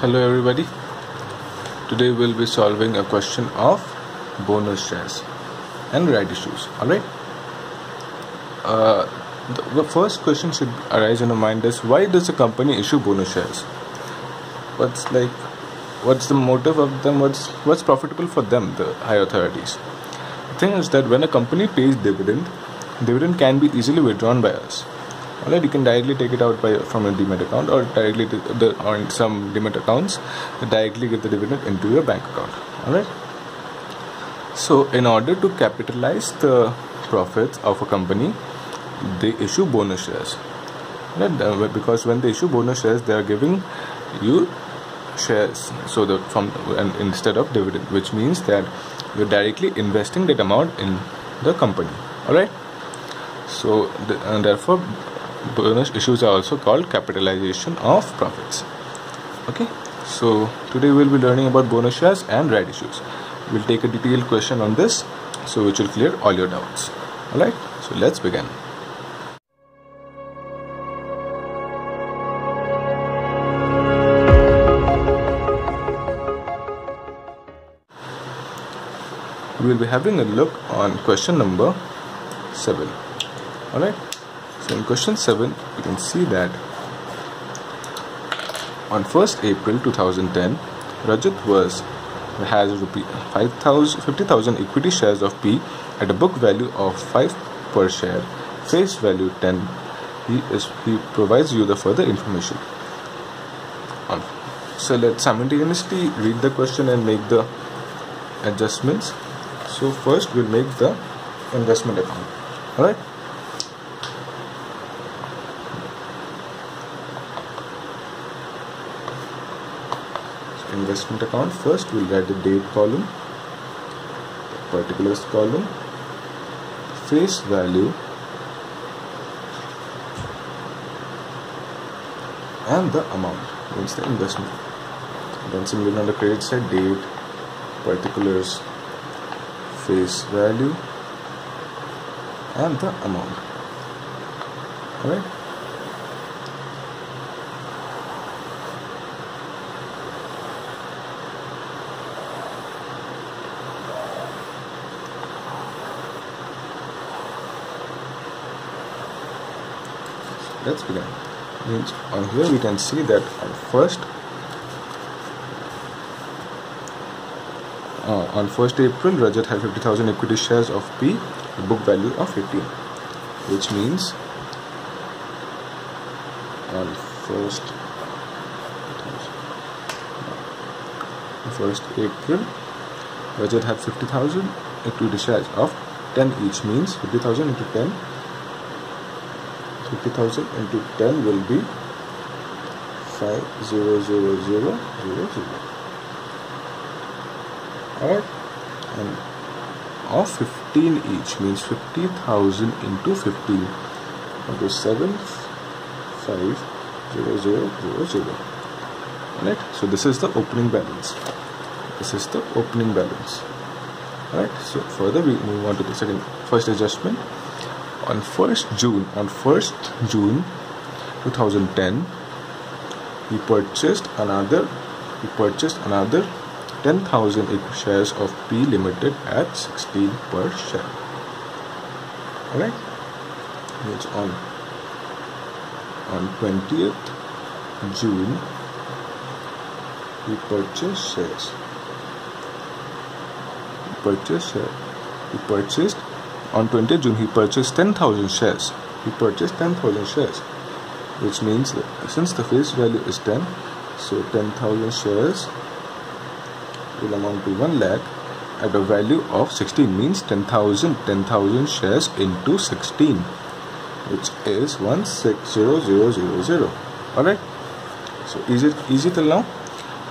Hello everybody, today we'll be solving a question of bonus shares and right issues. Alright, the first question should arise in our mind is, why does a company issue bonus shares? What's the motive of them? What's profitable for them, the higher authorities? The thing is that when a company pays dividend can be easily withdrawn by us. Alright, you can directly take it out from a demat account, or directly on some demat accounts directly get the dividend into your bank account. Alright. So in order to capitalize the profits of a company, they issue bonus shares. Right? Because when they issue bonus shares, they are giving you shares. So instead of dividend, which means that you're directly investing that amount in the company. Alright. So therefore, bonus issues are also called capitalization of profits. Okay, so today we'll be learning about bonus shares and right issues. We'll take a detailed question on this, so which will clear all your doubts. Alright, so let's begin. We'll be having a look on question number 7. Alright. So in question 7, you can see that on 1st April 2010, Rajat has 50,000 equity shares of P at a book value of 5 per share, face value 10. He provides you the further information. So let's simultaneously read the question and make the adjustments. So first we'll make the investment account. Alright. Investment account, first we'll write the date column, particulars column, face value, and the amount. That's the investment. Then similarly on the credit side, date, particulars, face value, and the amount. Alright. Let's begin. On here we can see that on 1st April, Rajat had 50,000 equity shares of P, a book value of 15, which means on 1st April, Rajat had 50,000 equity shares of 10 each, means 50,000 into 10. 50,000 into 10 will be 5,000,000. Alright, and of 15 each, means 50,000 into 15 into 7,5,000,000. Alright, so this is the opening balance. Alright, so further we move on to the first adjustment. On 1st June 2010, he purchased another 10,000 shares of P Limited at 16 per share. Alright, which on 20th June he purchased shares. On 20th June, he purchased 10,000 shares. Which means that since the face value is 10, so 10,000 shares will amount to 1 lakh at a value of 16, means 10,000 shares into 16, which is 160,000. Alright, so easy till now.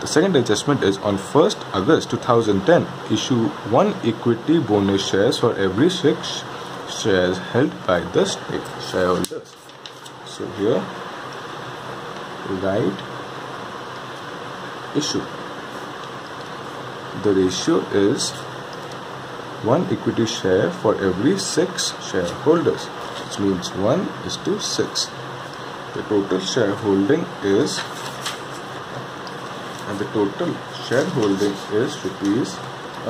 The second adjustment is on 1st August 2010, issue 1 equity bonus shares for every 6 shares held by the shareholders. So here, write issue. The ratio is 1 equity share for every 6 shareholders, which means 1:6. The total shareholding is and the total shareholding is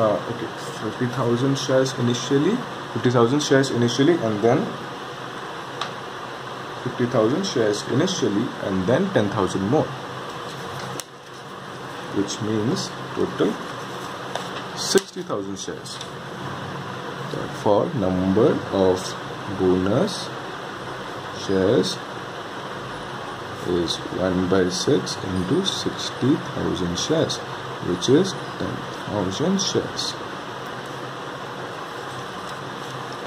okay, 50,000 shares initially, 50,000 shares initially, and then 50,000 shares initially, and then 10,000 more, which means total 60,000 shares. Therefore, number of bonus shares is 1/6 into 60,000 shares, which is 10,000 shares.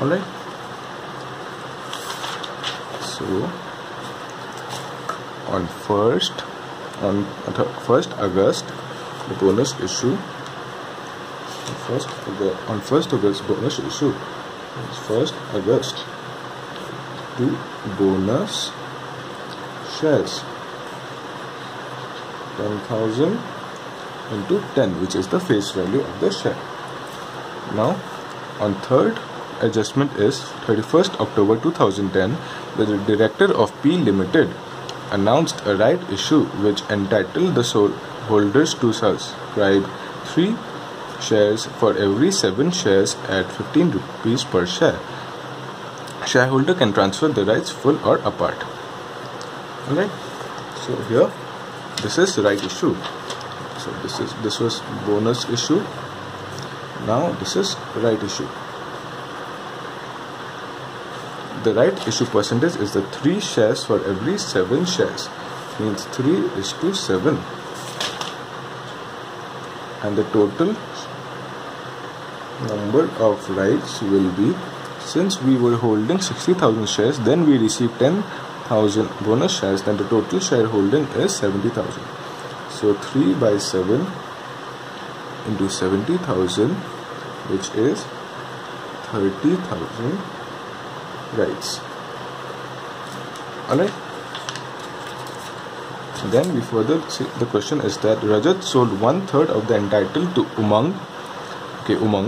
Alright. So on first August, the bonus issue. On 1st August, bonus issue. 1st August, two bonus shares, 10,000 into 10, which is the face value of the share. Now, on third adjustment is 31st October 2010. The director of P Limited announced a right issue which entitled the sole holders to subscribe 3 shares for every 7 shares at 15 rupees per share. Shareholder can transfer the rights full or apart. Alright, so here this is right issue. So this was bonus issue. Now this is right issue. The right issue percentage is the 3 shares for every 7 shares, means 3:7, and the total number of rights will be, since we were holding 60,000 shares, then we received 10,000 bonus shares, then the total shareholding is 70,000. So 3/7 into 70,000, which is 30,000 rights. Alright. Then we further see the question is that Rajat sold 1/3 of the entitled to Umang, okay, Umang,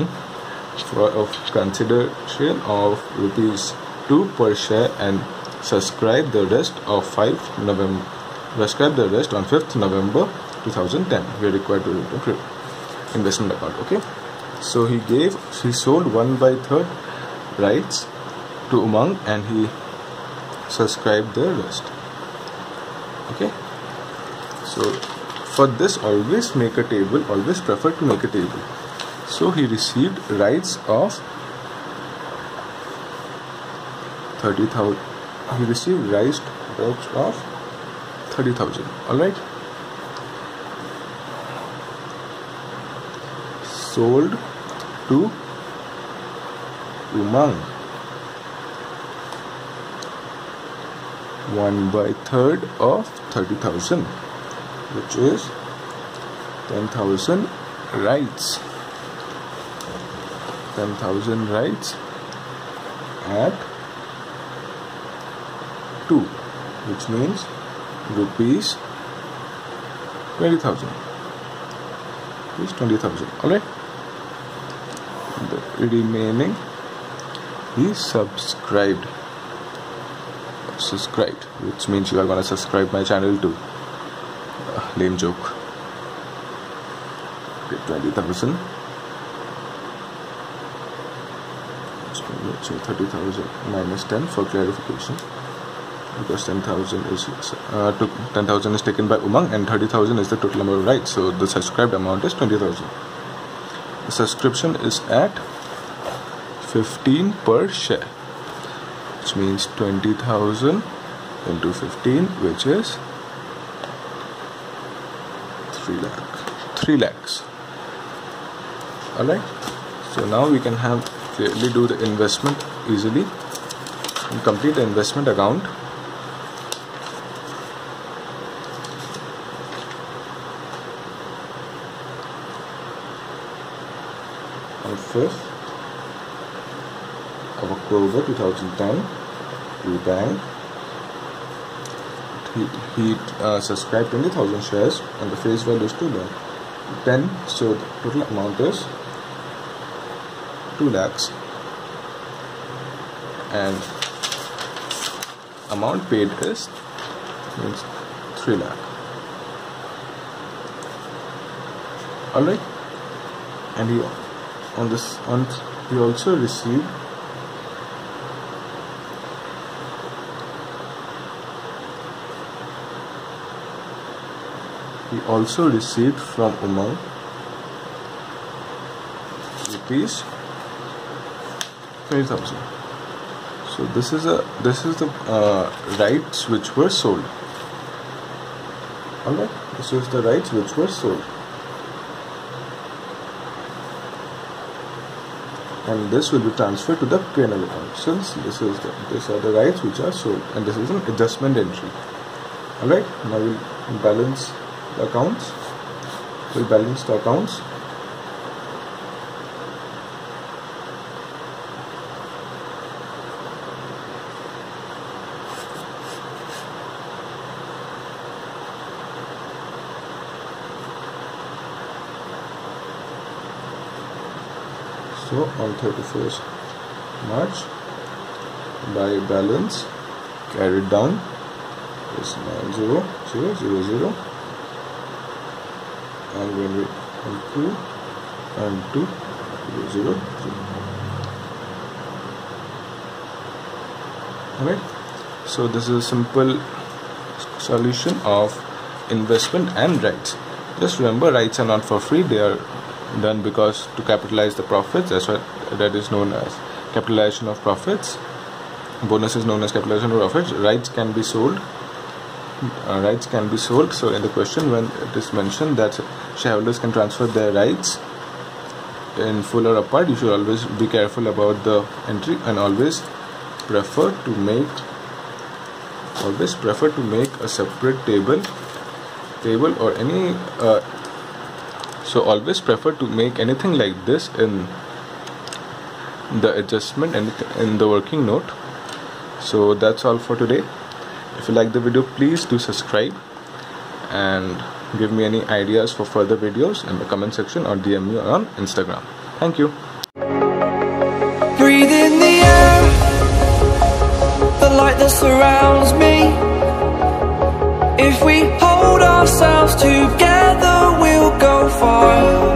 for a consideration of ₹2 per share and subscribe the rest of on 5th November 2010. We are required to return investment account. Okay, so he sold 1/3 rights to Umang and he subscribed the rest. Okay, so for this always prefer to make a table. So he received rights of 30,000. He received rights of 30,000. Alright. Sold to Umang 1/3 of 30,000, which is 10,000 rights. 10,000 rights at 2, which means ₹20,000. Alright. The remaining he subscribed, which means you are gonna subscribe my channel too. Lame joke. Okay, 20,000. So 30,000 minus 10 for clarification, because 10,000 is 10,000 is taken by Umang and 30,000 is the total number of rights. So the subscribed amount is 20,000. The subscription is at 15 per share, which means 20,000 into 15, which is 3 lakhs. Alright, so now we can have clearly do the investment easily and complete the investment account. On 5th of October 2010, we bank. He subscribed 20,000 shares and the face value is 2 lakh 10, so the total amount is 2 lakhs, and amount paid is 3 lakh. Alright, and he, on this month he also received from Umang rupees 20,000. So this is the rights which were sold. Alright, this is the rights which were sold. And this will be transferred to the P&L account, since these are the rights which are sold, and this is an adjustment entry. Alright, now we'll balance the accounts. So on 31st March, by balance carried down is 9,000,000, and when we improve and 2,000,000. Alright, so this is a simple solution of investment and rights. Just remember, rights are not for free; they are done because to capitalize the profits. That's what that is known as capitalization of profits. Bonus is known as capitalization of profits. Rights can be sold. So in the question, when it is mentioned that shareholders can transfer their rights in full or apart, you should always be careful about the entry and always prefer to make a separate table or any. So always prefer to make anything like this in the adjustment and in the working note. So that's all for today. If you like the video, please do subscribe and give me any ideas for further videos in the comment section, or DM me on Instagram. Thank you. Breathe in the air, the light that surrounds me. If we hold ourselves together, we'll go far.